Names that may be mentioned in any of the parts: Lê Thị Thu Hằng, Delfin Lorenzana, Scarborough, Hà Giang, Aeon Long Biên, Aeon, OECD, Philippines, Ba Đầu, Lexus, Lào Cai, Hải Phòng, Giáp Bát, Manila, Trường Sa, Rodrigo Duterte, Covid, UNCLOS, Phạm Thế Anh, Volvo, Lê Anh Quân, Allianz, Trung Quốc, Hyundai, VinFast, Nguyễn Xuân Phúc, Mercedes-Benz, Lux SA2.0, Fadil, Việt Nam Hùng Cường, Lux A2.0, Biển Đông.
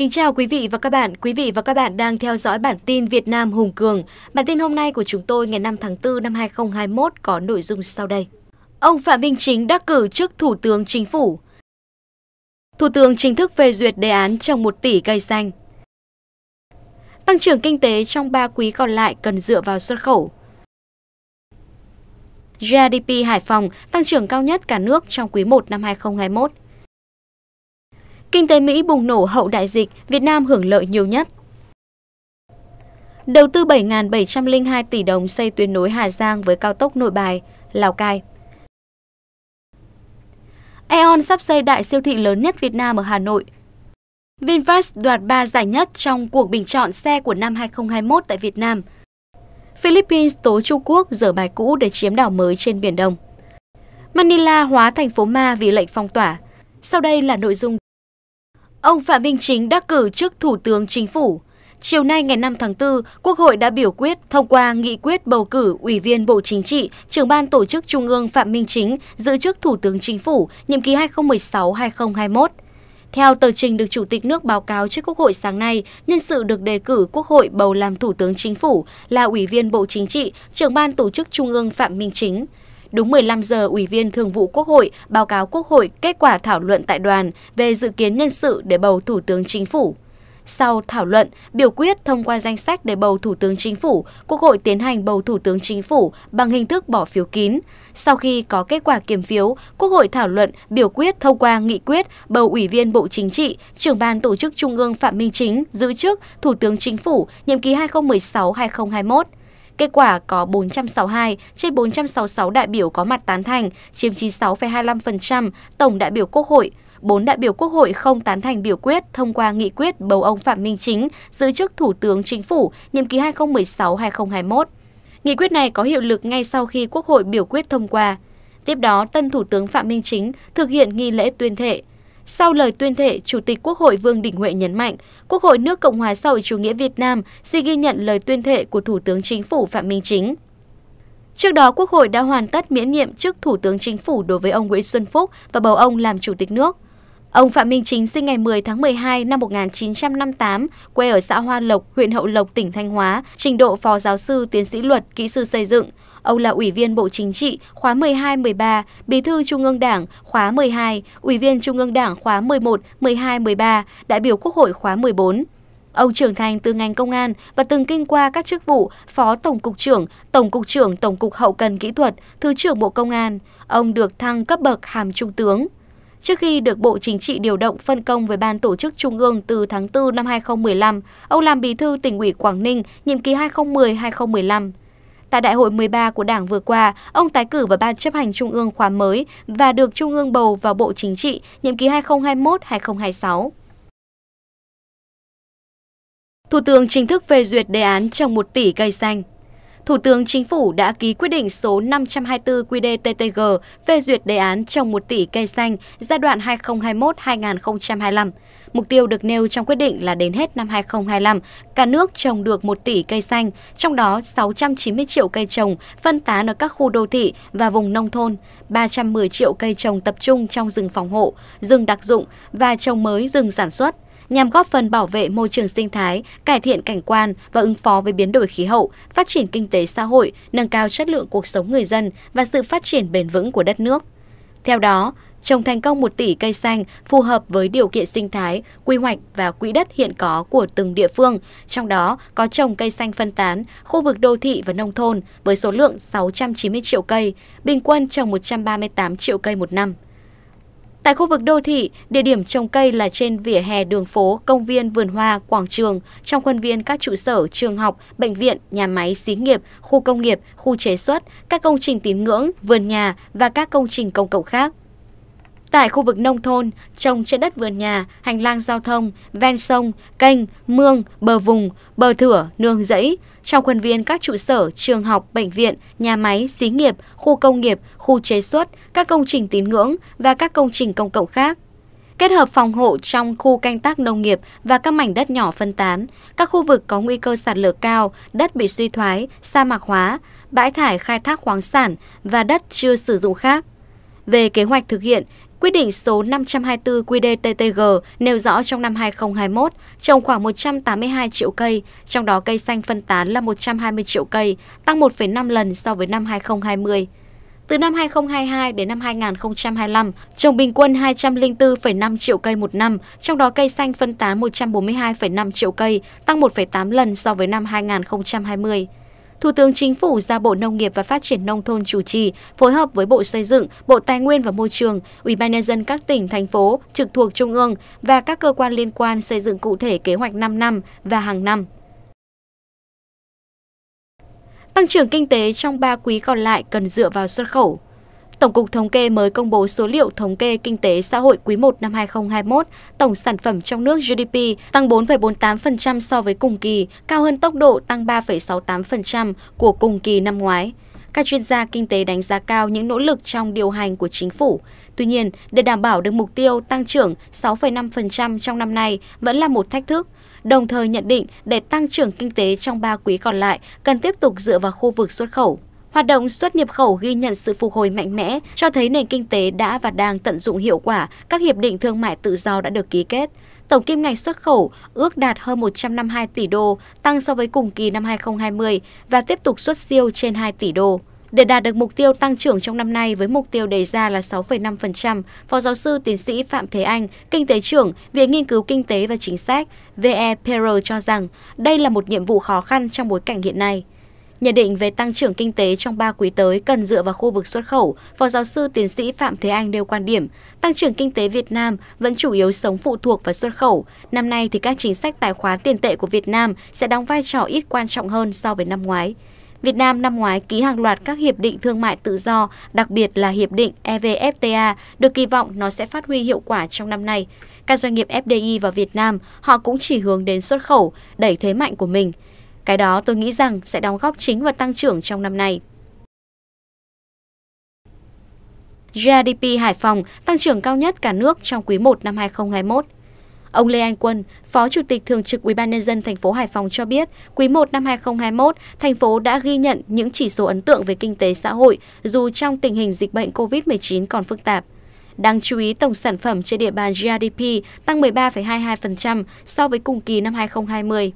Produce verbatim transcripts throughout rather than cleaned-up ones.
Kính chào quý vị và các bạn. Quý vị và các bạn đang theo dõi bản tin Việt Nam Hùng Cường. Bản tin hôm nay của chúng tôi ngày năm tháng tư năm hai nghìn không trăm hai mươi mốt có nội dung sau đây. Ông Phạm Minh Chính đắc cử chức Thủ tướng Chính phủ. Thủ tướng chính thức phê duyệt đề án trồng một tỷ cây xanh. Tăng trưởng kinh tế trong ba quý còn lại cần dựa vào xuất khẩu. giê đê pê Hải Phòng tăng trưởng cao nhất cả nước trong quý một năm hai nghìn không trăm hai mươi mốt. Kinh tế Mỹ bùng nổ hậu đại dịch, Việt Nam hưởng lợi nhiều nhất. Đầu tư bảy nghìn bảy trăm linh hai tỷ đồng xây tuyến nối Hà Giang với cao tốc Nội Bài, Lào Cai. Aeon sắp xây đại siêu thị lớn nhất Việt Nam ở Hà Nội. VinFast đoạt ba giải nhất trong cuộc bình chọn xe của năm hai nghìn không trăm hai mươi mốt tại Việt Nam. Philippines tố Trung Quốc dở bài cũ để chiếm đảo mới trên Biển Đông. Manila hóa thành phố ma vì lệnh phong tỏa. Sau đây là nội dung. Ông Phạm Minh Chính đắc cử chức Thủ tướng Chính phủ. Chiều nay ngày năm tháng tư, Quốc hội đã biểu quyết thông qua nghị quyết bầu cử Ủy viên Bộ Chính trị, Trưởng ban Tổ chức Trung ương Phạm Minh Chính giữ chức Thủ tướng Chính phủ nhiệm kỳ hai nghìn không trăm mười sáu đến hai nghìn không trăm hai mươi mốt. Theo tờ trình được Chủ tịch nước báo cáo trước Quốc hội sáng nay, nhân sự được đề cử Quốc hội bầu làm Thủ tướng Chính phủ là Ủy viên Bộ Chính trị, Trưởng ban Tổ chức Trung ương Phạm Minh Chính. Đúng mười lăm giờ, Ủy viên Thường vụ Quốc hội báo cáo Quốc hội kết quả thảo luận tại đoàn về dự kiến nhân sự để bầu Thủ tướng Chính phủ. Sau thảo luận, biểu quyết thông qua danh sách để bầu Thủ tướng Chính phủ, Quốc hội tiến hành bầu Thủ tướng Chính phủ bằng hình thức bỏ phiếu kín. Sau khi có kết quả kiểm phiếu, Quốc hội thảo luận, biểu quyết thông qua nghị quyết bầu Ủy viên Bộ Chính trị, Trưởng ban Tổ chức Trung ương Phạm Minh Chính giữ chức Thủ tướng Chính phủ nhiệm kỳ hai nghìn không trăm mười sáu đến hai nghìn không trăm hai mươi mốt. Kết quả có bốn trăm sáu mươi hai trên bốn trăm sáu mươi sáu đại biểu có mặt tán thành, chiếm chín mươi sáu phẩy hai mươi lăm phần trăm tổng đại biểu Quốc hội. bốn đại biểu Quốc hội không tán thành biểu quyết thông qua nghị quyết bầu ông Phạm Minh Chính giữ chức Thủ tướng Chính phủ nhiệm kỳ hai nghìn không trăm mười sáu đến hai nghìn không trăm hai mươi mốt. Nghị quyết này có hiệu lực ngay sau khi Quốc hội biểu quyết thông qua. Tiếp đó, tân Thủ tướng Phạm Minh Chính thực hiện nghi lễ tuyên thệ. Sau lời tuyên thệ, Chủ tịch Quốc hội Vương Đình Huệ nhấn mạnh, Quốc hội nước Cộng hòa xã hội chủ nghĩa Việt Nam xin ghi nhận lời tuyên thệ của Thủ tướng Chính phủ Phạm Minh Chính. Trước đó, Quốc hội đã hoàn tất miễn nhiệm chức Thủ tướng Chính phủ đối với ông Nguyễn Xuân Phúc và bầu ông làm Chủ tịch nước. Ông Phạm Minh Chính sinh ngày mười tháng mười hai năm một nghìn chín trăm năm mươi tám, quê ở xã Hoa Lộc, huyện Hậu Lộc, tỉnh Thanh Hóa, trình độ phó giáo sư, tiến sĩ luật, kỹ sư xây dựng. Ông là Ủy viên Bộ Chính trị khóa mười hai mười ba, Bí thư Trung ương Đảng khóa mười hai, Ủy viên Trung ương Đảng khóa mười một mười hai mười ba, đại biểu Quốc hội khóa mười bốn. Ông trưởng thành từ ngành công an và từng kinh qua các chức vụ Phó Tổng cục trưởng, Tổng cục trưởng Tổng cục Hậu cần Kỹ thuật, Thứ trưởng Bộ Công an. Ông được thăng cấp bậc hàm trung tướng. Trước khi được Bộ Chính trị điều động phân công với Ban Tổ chức Trung ương từ tháng tư năm hai nghìn không trăm mười lăm, ông làm Bí thư Tỉnh ủy Quảng Ninh nhiệm kỳ hai nghìn không trăm mười hai nghìn không trăm mười lăm. Tại Đại hội mười ba của Đảng vừa qua, ông tái cử vào Ban Chấp hành Trung ương khóa mới và được Trung ương bầu vào Bộ Chính trị nhiệm kỳ hai nghìn không trăm hai mươi mốt đến hai nghìn không trăm hai mươi sáu. Thủ tướng chính thức phê duyệt đề án trồng một tỷ cây xanh. Thủ tướng Chính phủ đã ký quyết định số năm trăm hai mươi tư quy đê tê tê giê phê duyệt đề án trồng một tỷ cây xanh giai đoạn hai nghìn không trăm hai mươi mốt đến hai nghìn không trăm hai mươi lăm. Mục tiêu được nêu trong quyết định là đến hết năm hai nghìn không trăm hai mươi lăm, cả nước trồng được một tỷ cây xanh, trong đó sáu trăm chín mươi triệu cây trồng phân tán ở các khu đô thị và vùng nông thôn, ba trăm mười triệu cây trồng tập trung trong rừng phòng hộ, rừng đặc dụng và trồng mới rừng sản xuất, nhằm góp phần bảo vệ môi trường sinh thái, cải thiện cảnh quan và ứng phó với biến đổi khí hậu, phát triển kinh tế xã hội, nâng cao chất lượng cuộc sống người dân và sự phát triển bền vững của đất nước. Theo đó, trồng thành công một tỷ cây xanh phù hợp với điều kiện sinh thái, quy hoạch và quỹ đất hiện có của từng địa phương, trong đó có trồng cây xanh phân tán, khu vực đô thị và nông thôn với số lượng sáu trăm chín mươi triệu cây, bình quân trồng một trăm ba mươi tám triệu cây một năm. Tại khu vực đô thị, địa điểm trồng cây là trên vỉa hè đường phố, công viên, vườn hoa, quảng trường, trong khuôn viên các trụ sở, trường học, bệnh viện, nhà máy, xí nghiệp, khu công nghiệp, khu chế xuất, các công trình tín ngưỡng, vườn nhà và các công trình công cộng khác. Tại khu vực nông thôn, trồng trên đất vườn nhà, hành lang giao thông, ven sông, kênh, mương, bờ vùng, bờ thửa, nương rẫy, trong khuôn viên các trụ sở, trường học, bệnh viện, nhà máy, xí nghiệp, khu công nghiệp, khu chế xuất, các công trình tín ngưỡng và các công trình công cộng khác. Kết hợp phòng hộ trong khu canh tác nông nghiệp và các mảnh đất nhỏ phân tán, các khu vực có nguy cơ sạt lở cao, đất bị suy thoái, sa mạc hóa, bãi thải khai thác khoáng sản và đất chưa sử dụng khác. Về kế hoạch thực hiện, Quyết định số năm trăm hai mươi tư quy đê tê tê giê nêu rõ trong năm hai nghìn không trăm hai mươi mốt, trồng khoảng một trăm tám mươi hai triệu cây, trong đó cây xanh phân tán là một trăm hai mươi triệu cây, tăng một phẩy năm lần so với năm hai nghìn không trăm hai mươi. Từ năm hai nghìn không trăm hai mươi hai đến năm hai nghìn không trăm hai mươi lăm, trồng bình quân hai trăm lẻ bốn phẩy năm triệu cây một năm, trong đó cây xanh phân tán một trăm bốn mươi hai phẩy năm triệu cây, tăng một phẩy tám lần so với năm hai nghìn không trăm hai mươi. Thủ tướng Chính phủ giao Bộ Nông nghiệp và Phát triển Nông thôn chủ trì, phối hợp với Bộ Xây dựng, Bộ Tài nguyên và Môi trường, Ủy ban nhân dân các tỉnh, thành phố, trực thuộc Trung ương và các cơ quan liên quan xây dựng cụ thể kế hoạch năm năm và hàng năm. Tăng trưởng kinh tế trong ba quý còn lại cần dựa vào xuất khẩu. Tổng cục Thống kê mới công bố số liệu thống kê kinh tế xã hội quý một năm hai nghìn không trăm hai mươi mốt, tổng sản phẩm trong nước giê đê pê tăng bốn phẩy bốn mươi tám phần trăm so với cùng kỳ, cao hơn tốc độ tăng ba phẩy sáu mươi tám phần trăm của cùng kỳ năm ngoái. Các chuyên gia kinh tế đánh giá cao những nỗ lực trong điều hành của chính phủ. Tuy nhiên, để đảm bảo được mục tiêu tăng trưởng sáu phẩy năm phần trăm trong năm nay vẫn là một thách thức. Đồng thời nhận định để tăng trưởng kinh tế trong ba quý còn lại cần tiếp tục dựa vào khu vực xuất khẩu. Hoạt động xuất nhập khẩu ghi nhận sự phục hồi mạnh mẽ, cho thấy nền kinh tế đã và đang tận dụng hiệu quả các hiệp định thương mại tự do đã được ký kết. Tổng kim ngạch xuất khẩu ước đạt hơn một trăm năm mươi hai tỷ đô, tăng so với cùng kỳ năm hai nghìn không trăm hai mươi và tiếp tục xuất siêu trên hai tỷ đô. Để đạt được mục tiêu tăng trưởng trong năm nay với mục tiêu đề ra là sáu phẩy năm phần trăm, Phó Giáo sư Tiến sĩ Phạm Thế Anh, Kinh tế trưởng, Viện Nghiên cứu Kinh tế và Chính sách, vê e pê rờ cho rằng đây là một nhiệm vụ khó khăn trong bối cảnh hiện nay. Nhận định về tăng trưởng kinh tế trong ba quý tới cần dựa vào khu vực xuất khẩu, Phó Giáo sư Tiến sĩ Phạm Thế Anh nêu quan điểm, tăng trưởng kinh tế Việt Nam vẫn chủ yếu sống phụ thuộc vào xuất khẩu. Năm nay thì các chính sách tài khoá tiền tệ của Việt Nam sẽ đóng vai trò ít quan trọng hơn so với năm ngoái. Việt Nam năm ngoái ký hàng loạt các hiệp định thương mại tự do, đặc biệt là hiệp định e vê ép tê a, được kỳ vọng nó sẽ phát huy hiệu quả trong năm nay. Các doanh nghiệp ép đê i vào Việt Nam, họ cũng chỉ hướng đến xuất khẩu, đẩy thế mạnh của mình. Cái đó tôi nghĩ rằng sẽ đóng góp chính vào tăng trưởng trong năm nay. giê đê pê Hải Phòng tăng trưởng cao nhất cả nước trong quý một năm hai nghìn không trăm hai mươi mốt. Ông Lê Anh Quân, Phó Chủ tịch Thường trực Ủy ban nhân dân thành phố Hải Phòng cho biết, quý một năm hai nghìn không trăm hai mươi mốt, thành phố đã ghi nhận những chỉ số ấn tượng về kinh tế xã hội dù trong tình hình dịch bệnh Covid mười chín còn phức tạp. Đáng chú ý, tổng sản phẩm trên địa bàn giê đê pê tăng mười ba phẩy hai mươi hai phần trăm so với cùng kỳ năm hai nghìn không trăm hai mươi.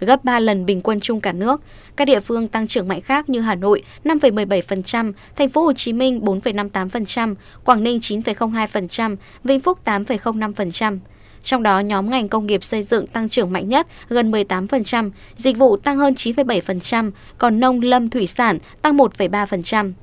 Gấp ba lần bình quân chung cả nước. Các địa phương tăng trưởng mạnh khác như Hà Nội năm phẩy mười bảy phần trăm, Thành phố Hồ Chí Minh bốn phẩy năm mươi tám phần trăm, Quảng Ninh chín phẩy không hai phần trăm, Vĩnh Phúc tám phẩy không năm phần trăm. Trong đó, nhóm ngành công nghiệp xây dựng tăng trưởng mạnh nhất gần mười tám phần trăm, dịch vụ tăng hơn chín phẩy bảy phần trăm, còn nông lâm thủy sản tăng một phẩy ba phần trăm.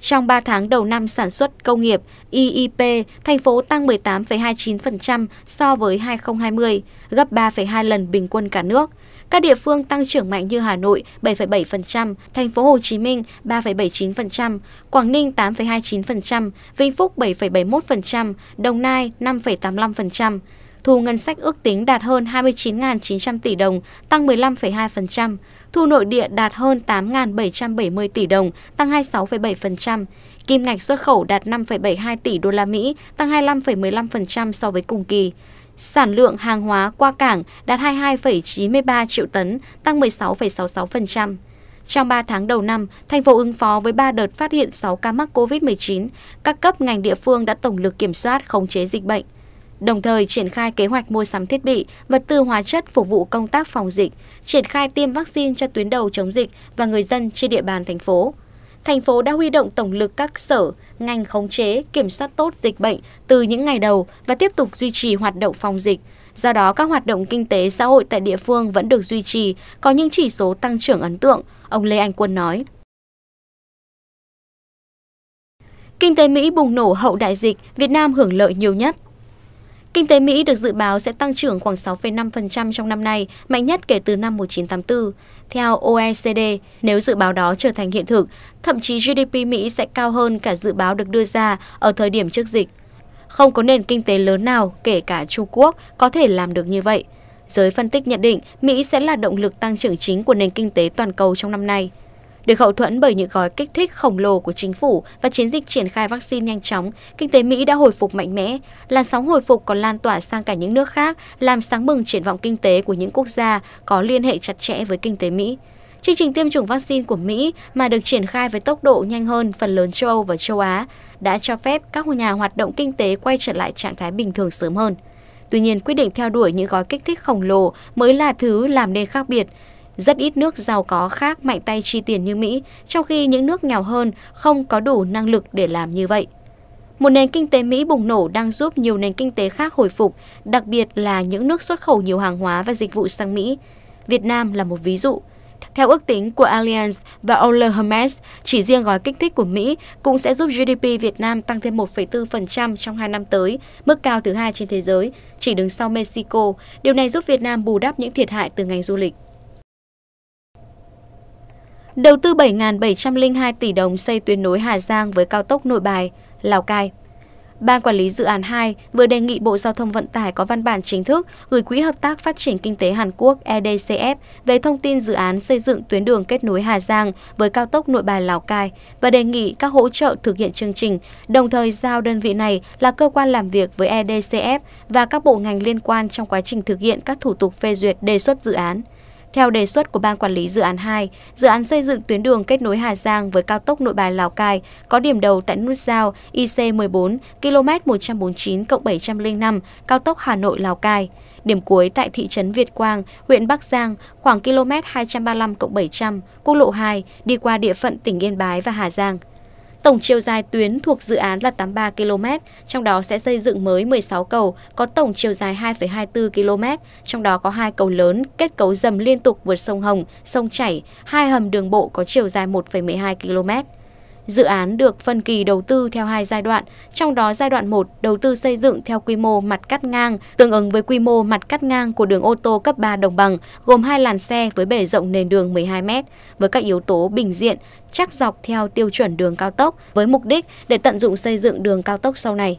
Trong ba tháng đầu năm sản xuất công nghiệp i i pê, thành phố tăng mười tám phẩy hai mươi chín phần trăm so với hai nghìn không trăm hai mươi, gấp ba phẩy hai lần bình quân cả nước. Các địa phương tăng trưởng mạnh như Hà Nội bảy phẩy bảy phần trăm, Thành phố Hồ Chí Minh ba phẩy bảy mươi chín phần trăm, Quảng Ninh tám phẩy hai mươi chín phần trăm, Vĩnh Phúc bảy phẩy bảy mươi mốt phần trăm, Đồng Nai năm phẩy tám mươi lăm phần trăm. Thu ngân sách ước tính đạt hơn hai mươi chín nghìn chín trăm tỷ đồng, tăng mười lăm phẩy hai phần trăm. Thu nội địa đạt hơn tám nghìn bảy trăm bảy mươi tỷ đồng, tăng hai mươi sáu phẩy bảy phần trăm. Kim ngạch xuất khẩu đạt năm phẩy bảy mươi hai tỷ đô la Mỹ, tăng hai mươi lăm phẩy mười lăm phần trăm so với cùng kỳ. Sản lượng hàng hóa qua cảng đạt hai mươi hai phẩy chín mươi ba triệu tấn, tăng mười sáu phẩy sáu mươi sáu phần trăm. Trong ba tháng đầu năm, thành phố ứng phó với ba đợt phát hiện sáu ca mắc Covid mười chín. Các cấp ngành địa phương đã tổng lực kiểm soát, khống chế dịch bệnh. Đồng thời triển khai kế hoạch mua sắm thiết bị, vật tư hóa chất phục vụ công tác phòng dịch, triển khai tiêm vaccine cho tuyến đầu chống dịch và người dân trên địa bàn thành phố. Thành phố đã huy động tổng lực các sở, ngành khống chế, kiểm soát tốt dịch bệnh từ những ngày đầu và tiếp tục duy trì hoạt động phòng dịch. Do đó, các hoạt động kinh tế xã hội tại địa phương vẫn được duy trì, có những chỉ số tăng trưởng ấn tượng, ông Lê Anh Quân nói. Kinh tế Mỹ bùng nổ hậu đại dịch, Việt Nam hưởng lợi nhiều nhất. Kinh tế Mỹ được dự báo sẽ tăng trưởng khoảng sáu phẩy năm phần trăm trong năm nay, mạnh nhất kể từ năm một nghìn chín trăm tám mươi tư. Theo o e xê đê, nếu dự báo đó trở thành hiện thực, thậm chí giê đê pê Mỹ sẽ cao hơn cả dự báo được đưa ra ở thời điểm trước dịch. Không có nền kinh tế lớn nào, kể cả Trung Quốc, có thể làm được như vậy. Giới phân tích nhận định Mỹ sẽ là động lực tăng trưởng chính của nền kinh tế toàn cầu trong năm nay. Được hậu thuẫn bởi những gói kích thích khổng lồ của chính phủ và chiến dịch triển khai vaccine nhanh chóng, kinh tế Mỹ đã hồi phục mạnh mẽ. Làn sóng hồi phục còn lan tỏa sang cả những nước khác, làm sáng bừng triển vọng kinh tế của những quốc gia có liên hệ chặt chẽ với kinh tế Mỹ. Chương trình tiêm chủng vaccine của Mỹ mà được triển khai với tốc độ nhanh hơn phần lớn châu Âu và châu Á đã cho phép các nhà hoạt động kinh tế quay trở lại trạng thái bình thường sớm hơn. Tuy nhiên, quyết định theo đuổi những gói kích thích khổng lồ mới là thứ làm nên khác biệt. Rất ít nước giàu có khác mạnh tay chi tiền như Mỹ, trong khi những nước nghèo hơn không có đủ năng lực để làm như vậy. Một nền kinh tế Mỹ bùng nổ đang giúp nhiều nền kinh tế khác hồi phục, đặc biệt là những nước xuất khẩu nhiều hàng hóa và dịch vụ sang Mỹ. Việt Nam là một ví dụ. Theo ước tính của Allianz và Euler Hermes, chỉ riêng gói kích thích của Mỹ cũng sẽ giúp giê đê pê Việt Nam tăng thêm một phẩy bốn phần trăm trong hai năm tới, mức cao thứ hai trên thế giới, chỉ đứng sau Mexico. Điều này giúp Việt Nam bù đắp những thiệt hại từ ngành du lịch. Đầu tư bảy nghìn bảy trăm linh hai tỷ đồng xây tuyến nối Hà Giang với cao tốc Nội Bài, Lào Cai. Ban Quản lý Dự án hai vừa đề nghị Bộ Giao thông Vận tải có văn bản chính thức gửi Quỹ Hợp tác Phát triển Kinh tế Hàn Quốc E D C F về thông tin dự án xây dựng tuyến đường kết nối Hà Giang với cao tốc Nội Bài Lào Cai và đề nghị các hỗ trợ thực hiện chương trình, đồng thời giao đơn vị này là cơ quan làm việc với E D C F và các bộ ngành liên quan trong quá trình thực hiện các thủ tục phê duyệt đề xuất dự án. Theo đề xuất của Ban Quản lý Dự án hai, dự án xây dựng tuyến đường kết nối Hà Giang với cao tốc Nội Bài Lào Cai có điểm đầu tại nút giao I C mười bốn, ki lô mét một trăm bốn mươi chín cộng bảy trăm linh năm, cao tốc Hà Nội Lào Cai. Điểm cuối tại thị trấn Việt Quang, huyện Bắc Giang, khoảng ki lô mét hai trăm ba mươi lăm cộng bảy trăm, quốc lộ hai, đi qua địa phận tỉnh Yên Bái và Hà Giang. Tổng chiều dài tuyến thuộc dự án là tám mươi ba ki lô mét, trong đó sẽ xây dựng mới mười sáu cầu, có tổng chiều dài hai phẩy hai mươi bốn ki lô mét, trong đó có hai cầu lớn kết cấu dầm liên tục vượt sông Hồng, sông Chảy, hai hầm đường bộ có chiều dài một phẩy mười hai ki lô mét. Dự án được phân kỳ đầu tư theo hai giai đoạn, trong đó giai đoạn một đầu tư xây dựng theo quy mô mặt cắt ngang, tương ứng với quy mô mặt cắt ngang của đường ô tô cấp ba đồng bằng, gồm hai làn xe với bề rộng nền đường mười hai mét, với các yếu tố bình diện, chắc dọc theo tiêu chuẩn đường cao tốc, với mục đích để tận dụng xây dựng đường cao tốc sau này.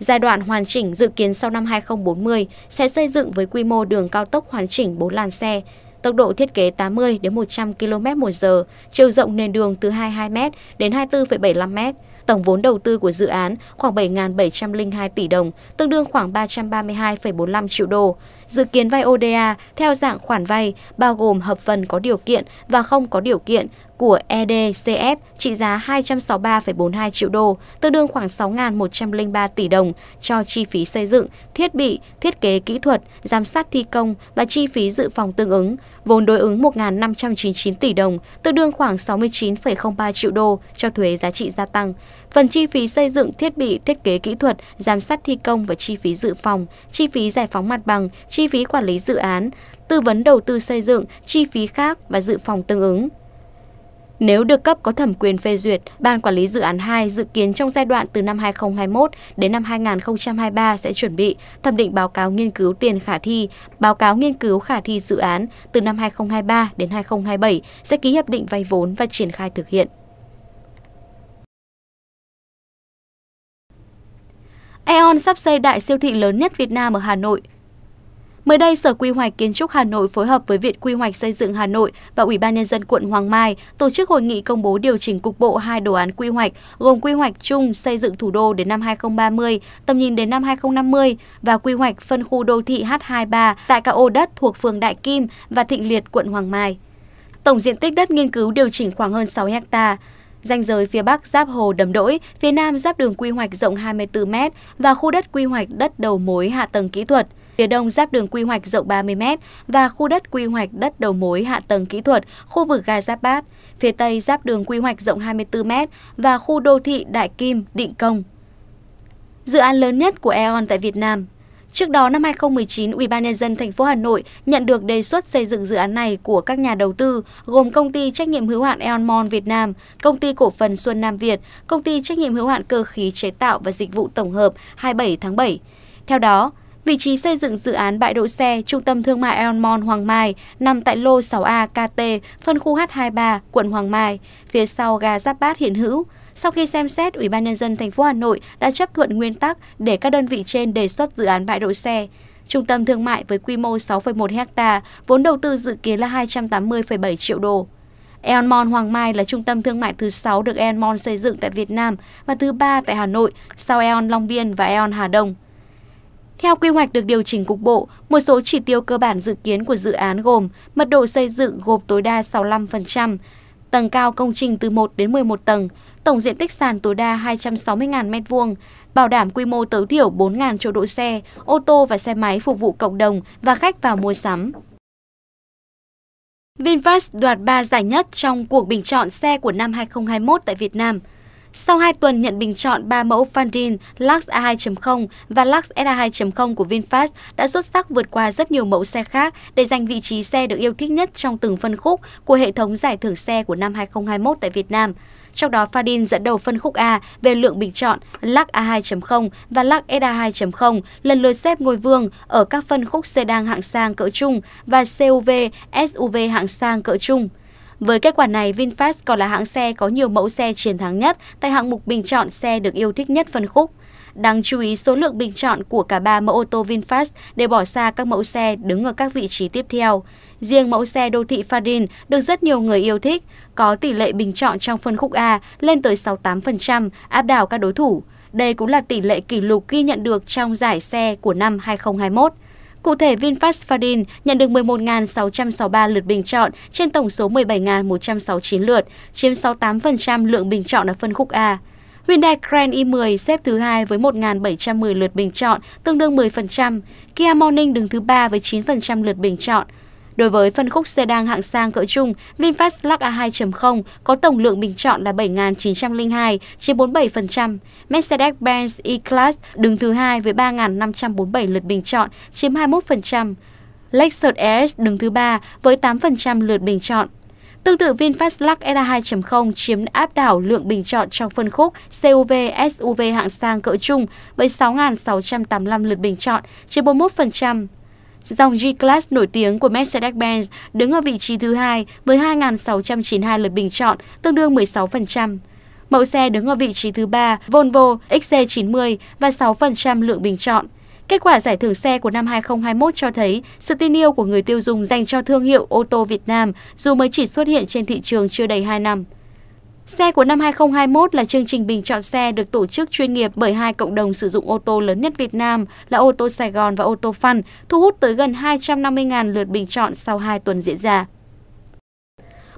Giai đoạn hoàn chỉnh dự kiến sau năm hai không bốn mươi sẽ xây dựng với quy mô đường cao tốc hoàn chỉnh bốn làn xe, tốc độ thiết kế tám mươi đến một trăm ki lô mét một giờ, chiều rộng nền đường từ hai mươi hai mét đến hai mươi tư phẩy bảy mươi lăm mét. Tổng vốn đầu tư của dự án khoảng bảy nghìn bảy trăm linh hai tỷ đồng, tương đương khoảng ba trăm ba mươi hai phẩy bốn mươi lăm triệu đô. Dự kiến vay O D A theo dạng khoản vay, bao gồm hợp phần có điều kiện và không có điều kiện của E D C F trị giá hai trăm sáu mươi ba phẩy bốn mươi hai triệu đô, tương đương khoảng sáu nghìn một trăm linh ba tỷ đồng cho chi phí xây dựng, thiết bị, thiết kế kỹ thuật, giám sát thi công và chi phí dự phòng tương ứng, vốn đối ứng một nghìn năm trăm chín mươi chín tỷ đồng, tương đương khoảng sáu mươi chín phẩy không ba triệu đô cho thuế giá trị gia tăng. Phần chi phí xây dựng thiết bị, thiết kế kỹ thuật, giám sát thi công và chi phí dự phòng, chi phí giải phóng mặt bằng, chi phí quản lý dự án, tư vấn đầu tư xây dựng, chi phí khác và dự phòng tương ứng. Nếu được cấp có thẩm quyền phê duyệt, Ban Quản lý Dự án hai dự kiến trong giai đoạn từ năm hai nghìn không trăm hai mươi mốt đến năm hai nghìn không trăm hai mươi ba sẽ chuẩn bị thẩm định báo cáo nghiên cứu tiền khả thi, báo cáo nghiên cứu khả thi dự án từ năm hai nghìn không trăm hai mươi ba đến hai nghìn không trăm hai mươi bảy sẽ ký hiệp định vay vốn và triển khai thực hiện. Aeon sắp xây đại siêu thị lớn nhất Việt Nam ở Hà Nội. Mới đây, Sở Quy hoạch Kiến trúc Hà Nội phối hợp với Viện Quy hoạch Xây dựng Hà Nội và Ủy ban Nhân dân quận Hoàng Mai tổ chức hội nghị công bố điều chỉnh cục bộ hai đồ án quy hoạch, gồm quy hoạch chung xây dựng thủ đô đến năm hai nghìn không trăm ba mươi, tầm nhìn đến năm hai nghìn không trăm năm mươi và quy hoạch phân khu đô thị H hai mươi ba tại các ô đất thuộc phường Đại Kim và Thịnh Liệt, quận Hoàng Mai. Tổng diện tích đất nghiên cứu điều chỉnh khoảng hơn sáu héc ta. Ranh giới phía Bắc giáp hồ Đầm Đỗi, phía Nam giáp đường quy hoạch rộng hai mươi tư mét và khu đất quy hoạch đất đầu mối hạ tầng kỹ thuật. Phía Đông giáp đường quy hoạch rộng ba mươi mét và khu đất quy hoạch đất đầu mối hạ tầng kỹ thuật, khu vực ga Giáp Bát. Phía Tây giáp đường quy hoạch rộng hai mươi tư mét và khu đô thị Đại Kim, Định Công. Dự án lớn nhất của Aeon tại Việt Nam. Trước đó, năm hai nghìn không trăm mười chín, Ủy ban Nhân dân thành phố Hà Nội nhận được đề xuất xây dựng dự án này của các nhà đầu tư gồm Công ty Trách nhiệm hữu hạn Aeon Mall Việt Nam, Công ty Cổ phần Xuân Nam Việt, Công ty Trách nhiệm hữu hạn Cơ khí chế tạo và dịch vụ tổng hợp hai mươi bảy tháng bảy. Theo đó, vị trí xây dựng dự án bãi đỗ xe Trung tâm Thương mại Aeon Mall Hoàng Mai nằm tại lô sáu A K T, phân khu H hai mươi ba, quận Hoàng Mai, phía sau ga Giáp Bát hiện hữu. Sau khi xem xét, Ủy ban Nhân dân thành phố Hà Nội đã chấp thuận nguyên tắc để các đơn vị trên đề xuất dự án bãi đỗ xe. Trung tâm thương mại với quy mô sáu phẩy một héc ta, vốn đầu tư dự kiến là hai trăm tám mươi phẩy bảy triệu đô. Aeon Mall Hoàng Mai là trung tâm thương mại thứ sáu được Aeon Mall xây dựng tại Việt Nam và thứ ba tại Hà Nội, sau Aeon Long Biên và Aeon Hà Đông. Theo quy hoạch được điều chỉnh cục bộ, một số chỉ tiêu cơ bản dự kiến của dự án gồm mật độ xây dựng gộp tối đa sáu mươi lăm phần trăm, tầng cao công trình từ một đến mười một tầng, tổng diện tích sàn tối đa hai trăm sáu mươi nghìn mét vuông, bảo đảm quy mô tối thiểu bốn nghìn chỗ đỗ xe, ô tô và xe máy phục vụ cộng đồng và khách vào mua sắm. VinFast đoạt ba giải nhất trong cuộc bình chọn xe của năm hai không hai mốt tại Việt Nam. Sau hai tuần nhận bình chọn, ba mẫu Fadil, Lux A hai chấm không và Lux S A hai chấm không của VinFast đã xuất sắc vượt qua rất nhiều mẫu xe khác để giành vị trí xe được yêu thích nhất trong từng phân khúc của hệ thống giải thưởng xe của năm hai không hai mốt tại Việt Nam. Trong đó, Fadil dẫn đầu phân khúc A về lượng bình chọn, Lux A hai chấm không và Lux S A hai chấm không lần lượt xếp ngôi vương ở các phân khúc sedan hạng sang cỡ trung và xê u vê, ét u vê hạng sang cỡ trung. Với kết quả này, VinFast còn là hãng xe có nhiều mẫu xe chiến thắng nhất tại hạng mục bình chọn xe được yêu thích nhất phân khúc. Đáng chú ý, số lượng bình chọn của cả ba mẫu ô tô VinFast đều bỏ xa các mẫu xe đứng ở các vị trí tiếp theo. Riêng mẫu xe đô thị Fadil được rất nhiều người yêu thích, có tỷ lệ bình chọn trong phân khúc A lên tới sáu mươi tám phần trăm, áp đảo các đối thủ. Đây cũng là tỷ lệ kỷ lục ghi nhận được trong giải xe của năm hai không hai mốt. Cụ thể, VinFast Fadil nhận được mười một nghìn sáu trăm sáu mươi ba lượt bình chọn trên tổng số mười bảy nghìn một trăm sáu mươi chín lượt, chiếm sáu mươi tám phần trăm lượng bình chọn ở phân khúc A. Hyundai Grand i mười xếp thứ hai với một nghìn bảy trăm mười lượt bình chọn, tương đương mười phần trăm. Kia Morning đứng thứ ba với chín phần trăm lượt bình chọn. Đối với phân khúc sedan hạng sang cỡ trung, VinFast Lux A hai chấm không có tổng lượng bình chọn là bảy nghìn chín trăm lẻ hai, chiếm bốn mươi bảy phần trăm. Mercedes-Benz E-Class đứng thứ hai với ba nghìn năm trăm bốn mươi bảy lượt bình chọn, chiếm hai mươi mốt phần trăm. Lexus e ét đứng thứ ba với tám phần trăm lượt bình chọn. Tương tự, VinFast Lux S A hai chấm không chiếm áp đảo lượng bình chọn trong phân khúc xê u vê, ét u vê hạng sang cỡ trung với sáu nghìn sáu trăm tám mươi lăm lượt bình chọn, chiếm bốn mươi mốt phần trăm. Dòng G-Class nổi tiếng của Mercedes-Benz đứng ở vị trí thứ hai với hai nghìn sáu trăm chín mươi hai lượt bình chọn, tương đương mười sáu phần trăm. Mẫu xe đứng ở vị trí thứ ba, Volvo X C chín mươi và sáu phần trăm lượng bình chọn. Kết quả giải thưởng xe của năm hai không hai mốt cho thấy sự tin yêu của người tiêu dùng dành cho thương hiệu ô tô Việt Nam dù mới chỉ xuất hiện trên thị trường chưa đầy hai năm. Xe của năm hai không hai mốt là chương trình bình chọn xe được tổ chức chuyên nghiệp bởi hai cộng đồng sử dụng ô tô lớn nhất Việt Nam là ô tô Sài Gòn và ô tô Fun, thu hút tới gần hai trăm năm mươi nghìn lượt bình chọn sau hai tuần diễn ra.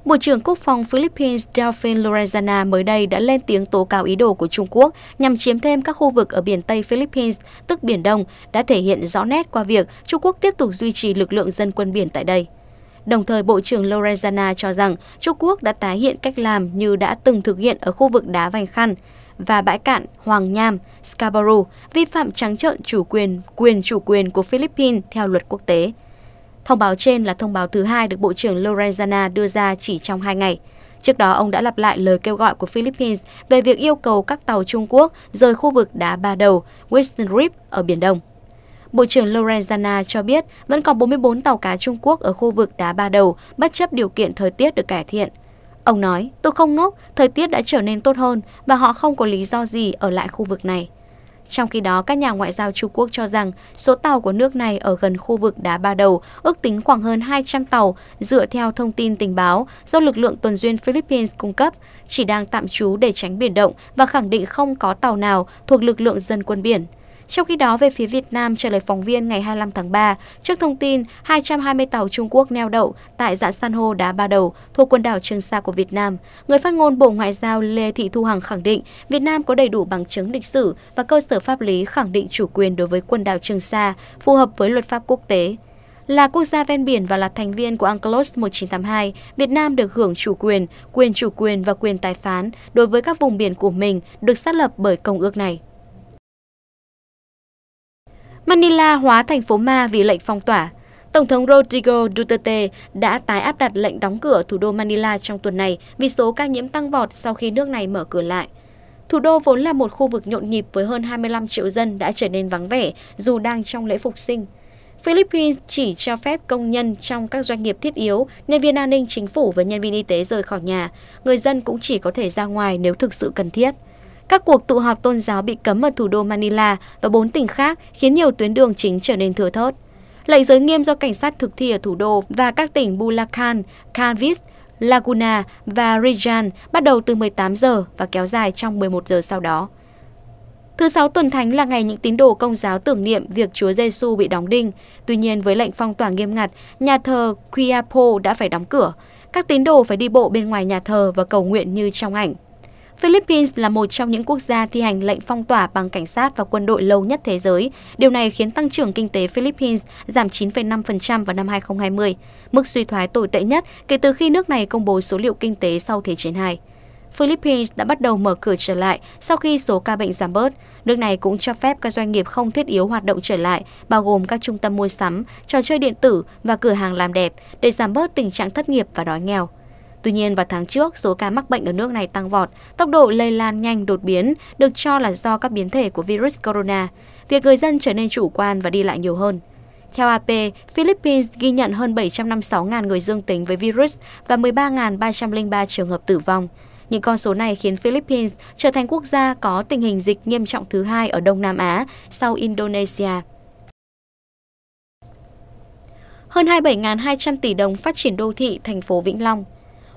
Bộ trưởng Quốc phòng Philippines Delfin Lorenzana mới đây đã lên tiếng tố cáo ý đồ của Trung Quốc nhằm chiếm thêm các khu vực ở biển Tây Philippines, tức Biển Đông, đã thể hiện rõ nét qua việc Trung Quốc tiếp tục duy trì lực lượng dân quân biển tại đây. Đồng thời, Bộ trưởng Lorenzana cho rằng Trung Quốc đã tái hiện cách làm như đã từng thực hiện ở khu vực đá Vành Khăn và bãi cạn Hoàng Nham, Scarborough, vi phạm trắng trợn chủ quyền, quyền chủ quyền của Philippines theo luật quốc tế. Thông báo trên là thông báo thứ hai được Bộ trưởng Lorenzana đưa ra chỉ trong hai ngày. Trước đó, ông đã lặp lại lời kêu gọi của Philippines về việc yêu cầu các tàu Trung Quốc rời khu vực đá Ba Đầu, Western Rip ở Biển Đông. Bộ trưởng Lorenzana cho biết vẫn còn bốn mươi bốn tàu cá Trung Quốc ở khu vực đá Ba Đầu bất chấp điều kiện thời tiết được cải thiện. Ông nói, tôi không ngốc, thời tiết đã trở nên tốt hơn và họ không có lý do gì ở lại khu vực này. Trong khi đó, các nhà ngoại giao Trung Quốc cho rằng số tàu của nước này ở gần khu vực đá Ba Đầu ước tính khoảng hơn hai trăm tàu dựa theo thông tin tình báo do lực lượng tuần duyên Philippines cung cấp, chỉ đang tạm trú để tránh biển động và khẳng định không có tàu nào thuộc lực lượng dân quân biển. Trong khi đó, về phía Việt Nam, trả lời phóng viên ngày hai mươi lăm tháng ba, trước thông tin hai trăm hai mươi tàu Trung Quốc neo đậu tại dãy san hô đá Ba Đầu thuộc quần đảo Trường Sa của Việt Nam, người phát ngôn Bộ Ngoại giao Lê Thị Thu Hằng khẳng định Việt Nam có đầy đủ bằng chứng lịch sử và cơ sở pháp lý khẳng định chủ quyền đối với quần đảo Trường Sa phù hợp với luật pháp quốc tế. Là quốc gia ven biển và là thành viên của UNCLOS một nghìn chín trăm tám mươi hai, Việt Nam được hưởng chủ quyền, quyền chủ quyền và quyền tài phán đối với các vùng biển của mình được xác lập bởi công ước này. Manila hóa thành phố ma vì lệnh phong tỏa. Tổng thống Rodrigo Duterte đã tái áp đặt lệnh đóng cửa thủ đô Manila trong tuần này vì số ca nhiễm tăng vọt sau khi nước này mở cửa lại. Thủ đô vốn là một khu vực nhộn nhịp với hơn hai mươi lăm triệu dân đã trở nên vắng vẻ dù đang trong lễ phục sinh. Philippines chỉ cho phép công nhân trong các doanh nghiệp thiết yếu, nhân viên an ninh chính phủ và nhân viên y tế rời khỏi nhà. Người dân cũng chỉ có thể ra ngoài nếu thực sự cần thiết. Các cuộc tụ họp tôn giáo bị cấm ở thủ đô Manila và bốn tỉnh khác khiến nhiều tuyến đường chính trở nên thưa thớt. Lệnh giới nghiêm do cảnh sát thực thi ở thủ đô và các tỉnh Bulacan, Cavite, Laguna và Rizal bắt đầu từ mười tám giờ và kéo dài trong mười một giờ sau đó. Thứ sáu tuần thánh là ngày những tín đồ Công giáo tưởng niệm việc Chúa Giêsu bị đóng đinh. Tuy nhiên, với lệnh phong tỏa nghiêm ngặt, nhà thờ Quiapo đã phải đóng cửa. Các tín đồ phải đi bộ bên ngoài nhà thờ và cầu nguyện như trong ảnh. Philippines là một trong những quốc gia thi hành lệnh phong tỏa bằng cảnh sát và quân đội lâu nhất thế giới. Điều này khiến tăng trưởng kinh tế Philippines giảm chín phẩy năm phần trăm vào năm hai nghìn không trăm hai mươi, mức suy thoái tồi tệ nhất kể từ khi nước này công bố số liệu kinh tế sau Thế chiến hai. Philippines đã bắt đầu mở cửa trở lại sau khi số ca bệnh giảm bớt. Nước này cũng cho phép các doanh nghiệp không thiết yếu hoạt động trở lại, bao gồm các trung tâm mua sắm, trò chơi điện tử và cửa hàng làm đẹp, để giảm bớt tình trạng thất nghiệp và đói nghèo. Tuy nhiên, vào tháng trước, số ca mắc bệnh ở nước này tăng vọt, tốc độ lây lan nhanh đột biến, được cho là do các biến thể của virus corona, việc người dân trở nên chủ quan và đi lại nhiều hơn. Theo a pê, Philippines ghi nhận hơn bảy trăm năm mươi sáu nghìn người dương tính với virus và mười ba nghìn ba trăm linh ba trường hợp tử vong. Những con số này khiến Philippines trở thành quốc gia có tình hình dịch nghiêm trọng thứ hai ở Đông Nam Á sau Indonesia. Hơn hai mươi bảy nghìn hai trăm tỷ đồng phát triển đô thị thành phố Vĩnh Long.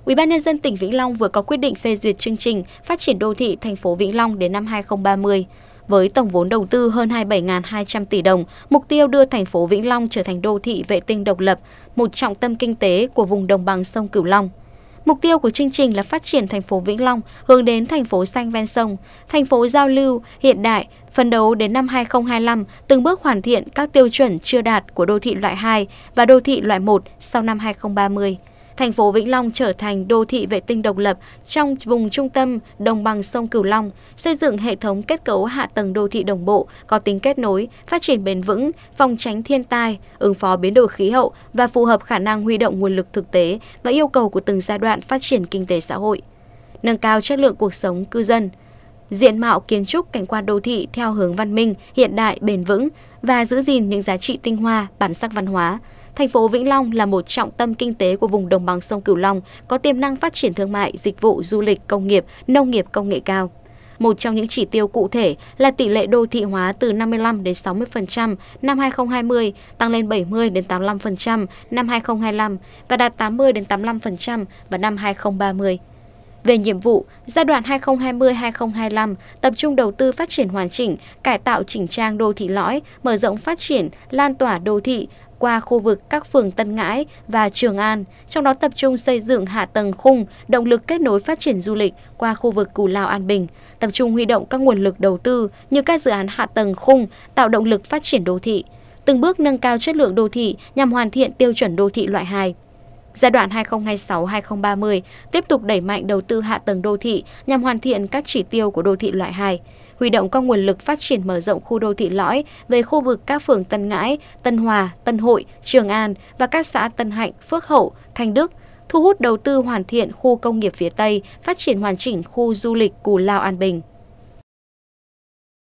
Ủy ban nhân dân tỉnh Vĩnh Long vừa có quyết định phê duyệt chương trình phát triển đô thị thành phố Vĩnh Long đến năm hai nghìn không trăm ba mươi. Với tổng vốn đầu tư hơn hai mươi bảy nghìn hai trăm tỷ đồng, mục tiêu đưa thành phố Vĩnh Long trở thành đô thị vệ tinh độc lập, một trọng tâm kinh tế của vùng đồng bằng sông Cửu Long. Mục tiêu của chương trình là phát triển thành phố Vĩnh Long hướng đến thành phố xanh ven sông, thành phố giao lưu, hiện đại, phấn đấu đến năm hai nghìn không trăm hai mươi lăm từng bước hoàn thiện các tiêu chuẩn chưa đạt của đô thị loại hai và đô thị loại một sau năm hai nghìn không trăm ba mươi. Thành phố Vĩnh Long trở thành đô thị vệ tinh độc lập trong vùng trung tâm đồng bằng sông Cửu Long, xây dựng hệ thống kết cấu hạ tầng đô thị đồng bộ, có tính kết nối, phát triển bền vững, phòng tránh thiên tai, ứng phó biến đổi khí hậu và phù hợp khả năng huy động nguồn lực thực tế và yêu cầu của từng giai đoạn phát triển kinh tế xã hội. Nâng cao chất lượng cuộc sống cư dân, diện mạo kiến trúc cảnh quan đô thị theo hướng văn minh, hiện đại, bền vững và giữ gìn những giá trị tinh hoa, bản sắc văn hóa. Thành phố Vĩnh Long là một trọng tâm kinh tế của vùng đồng bằng sông Cửu Long, có tiềm năng phát triển thương mại, dịch vụ, du lịch, công nghiệp, nông nghiệp công nghệ cao. Một trong những chỉ tiêu cụ thể là tỷ lệ đô thị hóa từ năm mươi lăm đến sáu mươi phần trăm năm hai nghìn không trăm hai mươi, tăng lên bảy mươi đến tám mươi lăm phần trăm năm hai nghìn không trăm hai mươi lăm và đạt tám mươi đến tám mươi lăm phần trăm vào năm hai nghìn không trăm ba mươi. Về nhiệm vụ, giai đoạn hai nghìn không trăm hai mươi đến hai nghìn không trăm hai mươi lăm tập trung đầu tư phát triển hoàn chỉnh, cải tạo chỉnh trang đô thị lõi, mở rộng phát triển, lan tỏa đô thị qua khu vực các phường Tân Ngãi và Trường An, trong đó tập trung xây dựng hạ tầng khung, động lực kết nối phát triển du lịch qua khu vực Cù Lao An Bình, tập trung huy động các nguồn lực đầu tư như các dự án hạ tầng khung, tạo động lực phát triển đô thị, từng bước nâng cao chất lượng đô thị nhằm hoàn thiện tiêu chuẩn đô thị loại hai. Giai đoạn hai nghìn không trăm hai mươi sáu đến hai nghìn không trăm ba mươi tiếp tục đẩy mạnh đầu tư hạ tầng đô thị nhằm hoàn thiện các chỉ tiêu của đô thị loại hai, huy động các nguồn lực phát triển mở rộng khu đô thị lõi về khu vực các phường Tân Ngãi, Tân Hòa, Tân Hội, Trường An và các xã Tân Hạnh, Phước Hậu, Thanh Đức, thu hút đầu tư hoàn thiện khu công nghiệp phía Tây, phát triển hoàn chỉnh khu du lịch Cù Lao An Bình.